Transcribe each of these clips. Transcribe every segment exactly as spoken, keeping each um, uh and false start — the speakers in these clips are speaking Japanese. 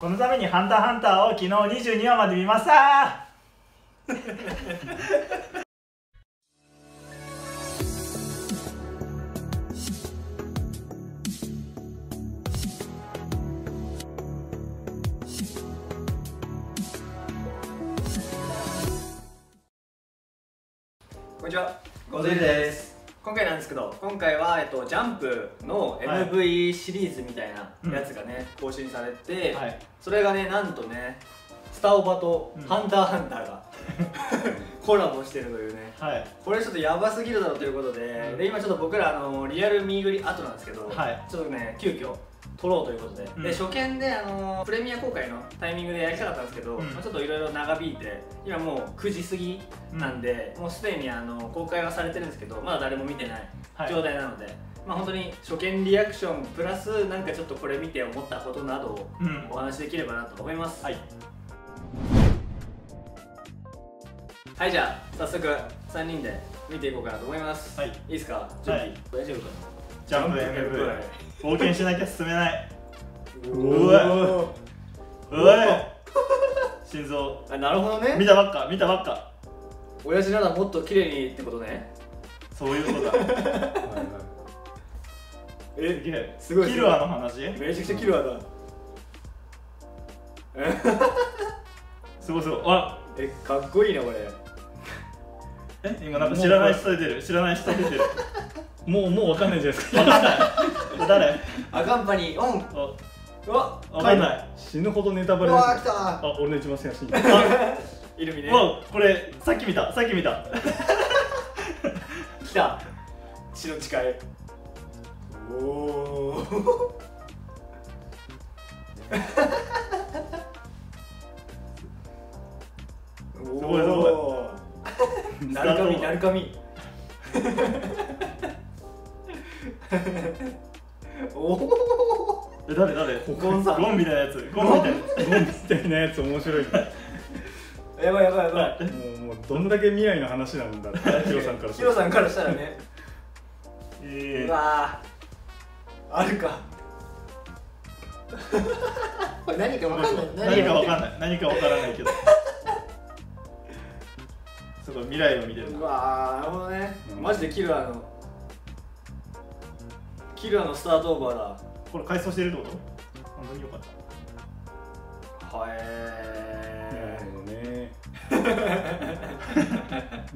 このためにハンター×ハンターを昨日にじゅうにわまで見ました。こんにちは、ごぞりです。今回なんですけど、今回は、えっと、ジャンプの エムブイ シリーズみたいなやつがね、はい、更新されて、はい、それがね、なんとね、スタオバとハンター×ハンターが、うん、コラボしてるというね、はい、これちょっとやばすぎるだろうということで、うん、で今ちょっと僕らあのリアル見繰り後なんですけど、はい、ちょっとね、急遽撮ろうということで、うん、で初見であのプレミア公開のタイミングでやりたかったんですけど、うん、ちょっといろいろ長引いて、今もうくじ過ぎなんで、うん、もうすでにあの公開はされてるんですけど、まだ誰も見てない状態なので、はい、まあ本当に初見リアクションプラスなんかちょっとこれ見て思ったことなどをお話しできればなと思います。はい、はい、じゃあ早速さんにんで見ていこうかなと思います。はい、いいですか？準備、はい、大丈夫かな？ジャンプ エムブイ 冒険しなきゃ進めない。うわうわ心臓。あ、なるほどね。見たばっか見たばっか。親父ならもっと綺麗にってことね。そういうことだ。え、すげえ。すごいキルアの話。めちゃくちゃキルアだ。すごいすごい。あ、え、かっこいいなこれ。え、今なんか知らない人出てる知らない人出てる。もうもうわかんないじゃないですか。誰？アカンパニーオン。うわ、わかんない。死ぬほどネタバレ。うわ、来た。あ、俺の一番先進。イルミね。わ、これさっき見た、さっき見た。来た。血の誓い。おお。すごいすごい。なるかみなるかみ。おお、え、誰誰？ゴンさん、ゴンみたいなやつ、ゴンみたいな、ゴンみたいなやつ面白い。やばいやばいやばい。もうもうどんだけ未来の話なんだってヒロさんから。ヒロさんからしたらね。うわ、あるか。これ何かわかんない。何かわかんない。何かわからないけど。すごい未来を見てる。うわ、なるほどね。マジでキルアの。キルアのスタートオーバーだ。これ改装してるってこと？本当に良かった。はえー。なるほどね。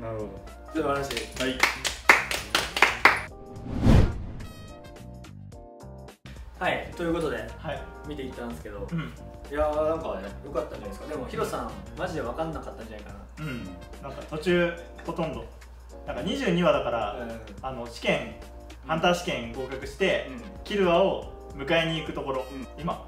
なるほど。素晴らしい。はい。はい、ということで、はい、見ていったんですけど、うん、いやーなんかね、良かったんじゃないですか。でもヒロさんマジで分かんなかったんじゃないかな。うん。なんか途中ほとんど。なんかにじゅうにわだから、うん、あの試験。ハンター試験合格して、キルアを迎えに行くところ、今、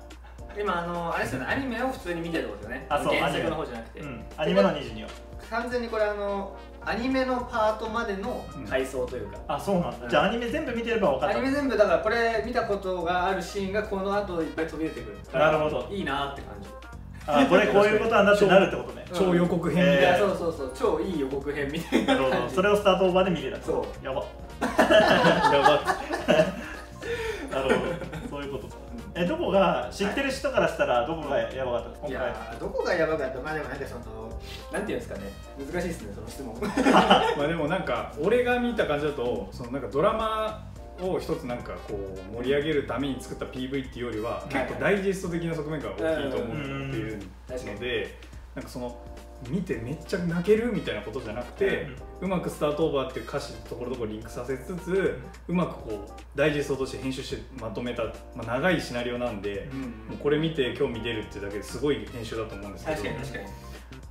今、あの、あれですよね、アニメを普通に見てるところですよね、原作の方じゃなくて、アニメのにじゅうにわ。完全にこれ、あの、アニメのパートまでの回想というか、あ、そうなんだ、じゃあ、アニメ全部見てれば分かる。アニメ全部、だから、これ、見たことがあるシーンが、この後いっぱい飛び出てくる、なるほど、いいなって感じ。あ、これこういうことなんだってなるってことね。超予告編みたいな。そうそうそう、超いい予告編みたいな。なるほど。それをスタートオーバーで見れた。そう。やば。やば。なるほど。そういうことか。え、どこが知ってる人からしたらどこがやばかった？いや、どこがやばかった。まあでもなんかそのなんていうんですかね。難しいですねその質問。まあでもなんか俺が見た感じだとそのなんかドラマ。を一つなんかこう盛り上げるために作った ピーブイ っていうよりは結構ダイジェスト的な側面が大きいと思うっていうのでなんかその見てめっちゃ泣けるみたいなことじゃなくてうまく「スタートオーバー」っていう歌詞ところどころリンクさせつつうまくこうダイジェストとして編集してまとめた、まあ、長いシナリオなんでもうこれ見て興味出るってだけですごい編集だと思うんですけ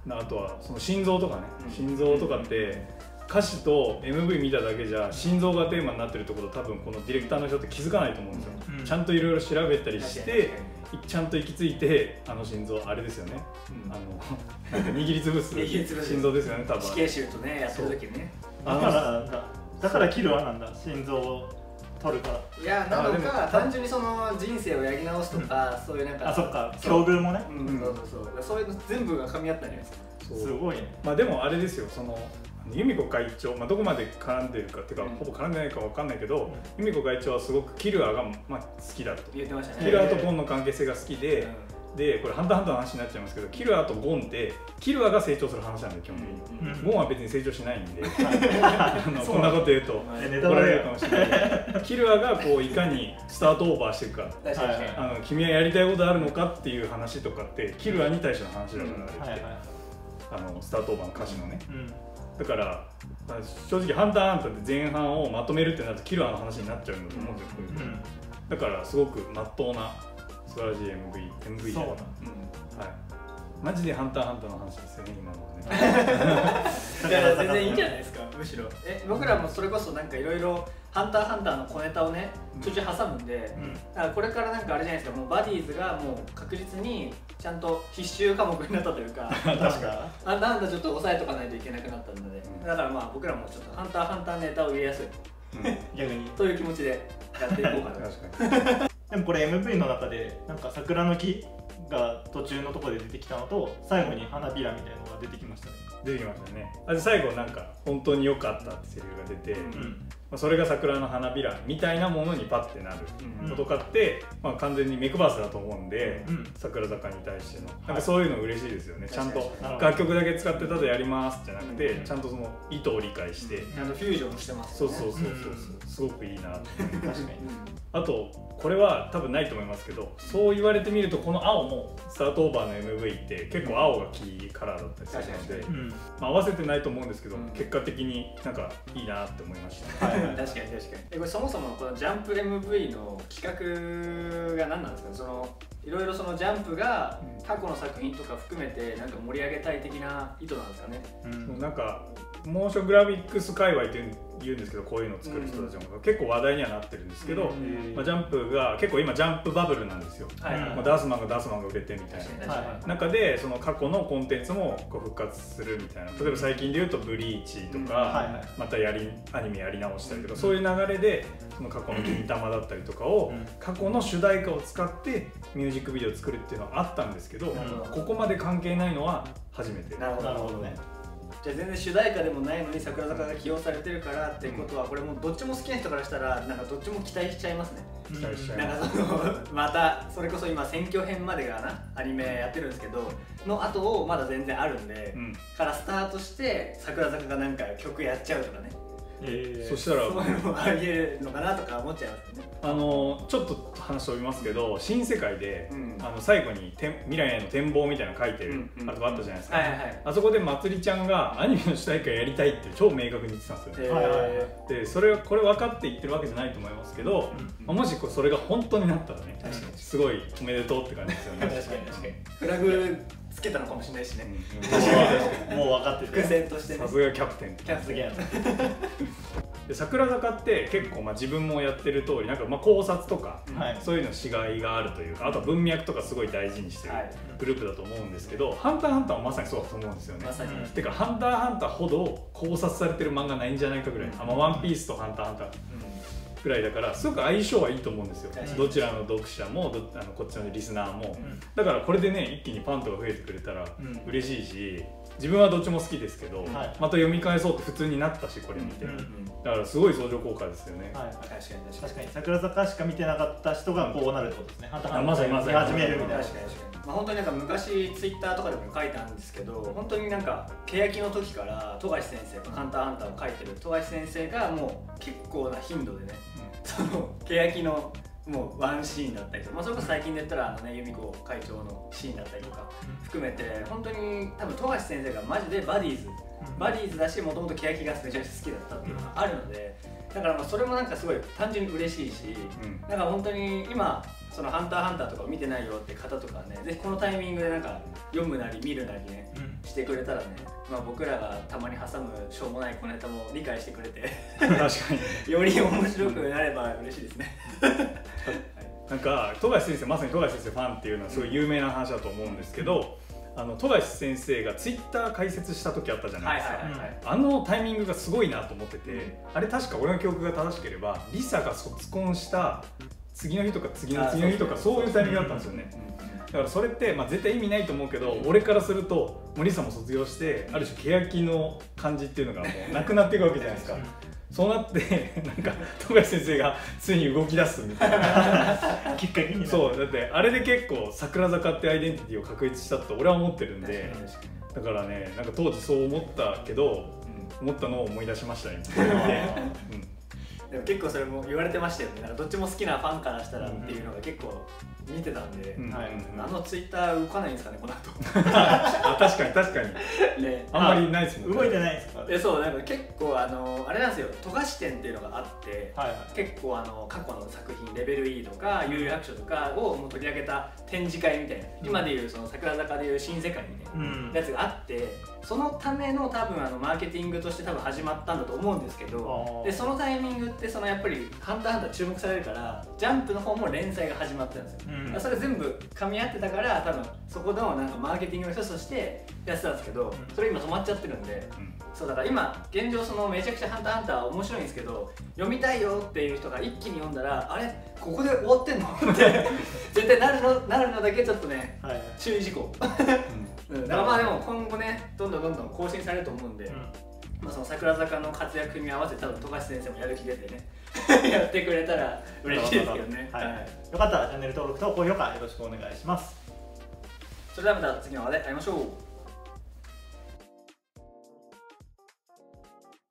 どあとはその心臓とかね心臓とかって。歌詞と エムブイ 見ただけじゃ心臓がテーマになってるってこと多分このディレクターの人って気づかないと思うんですよ、うん、ちゃんといろいろ調べたりしてちゃんと行き着いてあの心臓あれですよね、うん、あの握りつぶす心臓ですよね多分死刑囚とねやってる時ねだからだからキルアなんだ心臓を取るからいやなのか単純にその人生をやり直すとか、うん、そういうなんかあそっか境遇もねそういうの全部が噛み合ったんじゃないですかすごいねまあでもあれですよその由美子会長、まあ、どこまで絡んでるかっていうか、うん、ほぼ絡んでないかわかんないけど、うん、由美子会長はすごくキルアが、まあ、好きだと言ってましたねキルアとボンの関係性が好きで、でこれハンターハンターの話になっちゃいますけど、キルアとゴンってキルアが成長する話なんで基本的に、うん、ゴンは別に成長しないんで、こんなこと言うと怒られるかもしれないけど、キルアがこういかにスタートオーバーしていくか、あの君はやりたいことあるのかっていう話とかってキルアに対しての話だから、スタートオーバーの歌詞のね、うん、だから正直ハンターハンターって前半をまとめるってなるとキルアの話になっちゃうんだと思うんですよ、うん、だからすごくまっとうな素晴らしい エムブイ エムブイ だから、はい、マジでハンターハンターの話ですよね今のね。全然いいんじゃないですか、むしろ。え、僕らもそれこそなんかいろいろハンターハンターの小ネタをねちょいちょい挟むんで、うん、だからこれからなんかあれじゃないですか、もうバディーズがもう確実にちゃんと必修科目になったというか、確かハンターハンターちょっと抑えとかないといけなくなったので、うん、だからまあ僕らもちょっとハンターハンターネタを入れやすい、うん、逆にという気持ちでやっていこうかな。確かにでもこれ エムブイ の中でなんか桜の木が途中のところで出てきたのと、最後に花びらみたいなのが出てきましたね。出てきましたね。あ、で最後なんか本当に良かったってセリフが出て、うん、まそれが桜の花びらみたいなものにパッてなることかって、うん、まあ完全にメクバースだと思うんで、うん、桜坂に対してのなんかそういうの嬉しいですよね。はい、ちゃんと楽曲だけ使ってただやりますじゃなくて、うん、ちゃんとその意図を理解して、うん、あのフュージョンしてますよね。そうそうそうそう、すごくいいなって。確かに。あと。これは多分ないと思いますけど、そう言われてみるとこの青もスタートオーバーの エムブイ って結構青がキーカラーだったりするので、うんまあ、合わせてないと思うんですけど、うん、結果的になんかいいなって思いました、ね、確かに確かに。え、これそもそもこのジャンプ エムブイ の企画が何なんですか。そのいろいろそのジャンプが過去の作品とか含めてなんか盛り上げたい的な意図なんですかね。うん、なんかモーショングラフィックス界隈って言うんですけど、こういうのを作る人たちも結構話題にはなってるんですけど、まあ、ジャンプが結構今ジャンプバブルなんですよ。ダースマンがダースマンが売れてみたいな中で、その過去のコンテンツもこう復活するみたいな、例えば最近で言うと「ブリーチ」とか、またやりアニメやり直したりとか、そういう流れでその過去の「銀玉」だったりとかを過去の主題歌を使ってミュージックビデオを作るっていうのはあったんですけど、ここまで関係ないのは初めて。なるほどね。じゃあ全然主題歌でもないのに桜坂が起用されてるからっていうことは、これもうどっちも好きな人からしたらなんかどっちも期待しちゃいますね。期待しちゃいます。なんかそのまたそれこそ今選挙編までがなアニメやってるんですけどの後をまだ全然あるんで、うん、からスタートして桜坂がなんか曲やっちゃうとかね、えー、そしたらそういうのもありえるのかなとか思っちゃいますね。あのちょっと話飛びますけど、新世界で、うん、あの最後に未来への展望みたいなの書いてるあとあったじゃないですか。あそこでまつりちゃんがアニメの主題歌やりたいって超明確に言ってたんですよ。でそれはこれ分かって言ってるわけじゃないと思いますけど、うん、もしこうそれが本当になったらね、すごいおめでとうって感じですよね。確かに確かに。フラグつけたのかもしれないしね。もう分かってる。伏線としてね。さすがキャプテン。キャプテン。で桜坂って結構まあ自分もやってる通りなんかまあ考察とか、はい、そういうのしがいがあるというか、あとは文脈とかすごい大事にしてるグループだと思うんですけど、はい、ハンターハンターもまさにそうだと思うんですよね。まさに。てかハンターハンターほど考察されてる漫画ないんじゃないかぐらい、うん、あまあワンピースとハンターハンター、うんぐらいだからすごく相性はいいと思うんですよ。どちらの読者もどあのこっちのリスナーも、うん、だからこれでね一気にファンとか増えてくれたら嬉しいし、自分はどっちも好きですけど、はい、また読み返そうって普通になったし、これ見て、だからすごい相乗効果ですよね。はい、確かに確かに。桜坂しか見てなかった人がこうなるってことですね。まさにまさに始めるみたいな。まあ本当になんか昔ツイッターとかでも書いたんですけど、本当になんか欅の時から富樫先生がハンターハンターを書いてる富樫先生がもう結構な頻度でね、うん、その欅のもうワンシーンだったりとか、まあ、それこそ最近で言ったらあの、ね、由美子会長のシーンだったりとか含めて、本当に多分富樫先生がマジでバディーズ、うん、バディーズだし、もともと欅がめちゃくちゃ好きだったっていうのがあるので、だからまあそれもなんかすごい単純に嬉しいし、うん、なんか本当に今そのハンターハンターとかを見てないよって方とかはね、ぜひこのタイミングでなんか読むなり見るなりね、うん、してくれたらね、まあ、僕らがたまに挟むしょうもない小ネタも理解してくれて確かにより面白くなれば嬉しいですね。なんか富樫先生、まさに富樫先生ファンっていうのはすごい有名な話だと思うんですけど、うん、あの富樫先生がツイッター解説した時あったじゃないですか。あのタイミングがすごいなと思ってて、うん、あれ確か俺の記憶が正しければLiSAが卒婚した次の日とか次の次の日とかそういうタイミングだったんですよね。だからそれってまあ絶対意味ないと思うけど、俺からするともうLiSAも卒業して、ある種欅の感じっていうのがもうなくなっていくわけじゃないですか。そうなってなんか富樫先生がついに動き出すみたいなきっかけになる。そうだってあれで結構櫻坂ってアイデンティティを確立したと俺は思ってるんで、だからね、なんか当時そう思ったけど、うん、思ったのを思い出しましたね。でも結構それも言われてましたよね。なんかどっちも好きなファンからしたらっていうのが結構見てたんで、あのツイッター動かないんですかね、この後。確かに確かに。ね、あんまりないですもんね。動いてないですか。え、そう、なんか結構あのあれなんですよ。富樫展っていうのがあって、結構あの過去の作品レベル E とか有楽町とかをもう取り上げた展示会みたいな、今でいうその櫻坂でいう新世界みたいなやつがあって、そのための多分あのマーケティングとして多分始まったんだと思うんですけど、でそのタイミングってそのやっぱりハンターハンター注目されるから、ジャンプの方も連載が始まったんですよ。うん、それ全部噛み合ってたから、多分そこのなんかマーケティングの一つとしてやってたんですけど、それ今止まっちゃってるんで、うん、そうだから今現状そのめちゃくちゃ「ハンター×ハンター」面白いんですけど、読みたいよっていう人が一気に読んだら、あれここで終わってんのって絶対なるのなるのだけちょっとね、はい、注意事項。だからまあでも今後ね、どんどんどんどん更新されると思うんで。うん、まあその櫻坂の活躍に合わせて多分富樫先生もやる気出てねやってくれたら嬉しいですけどね。よかったらチャンネル登録と高評価よろしくお願いします。それではまた次の話で会いましょう。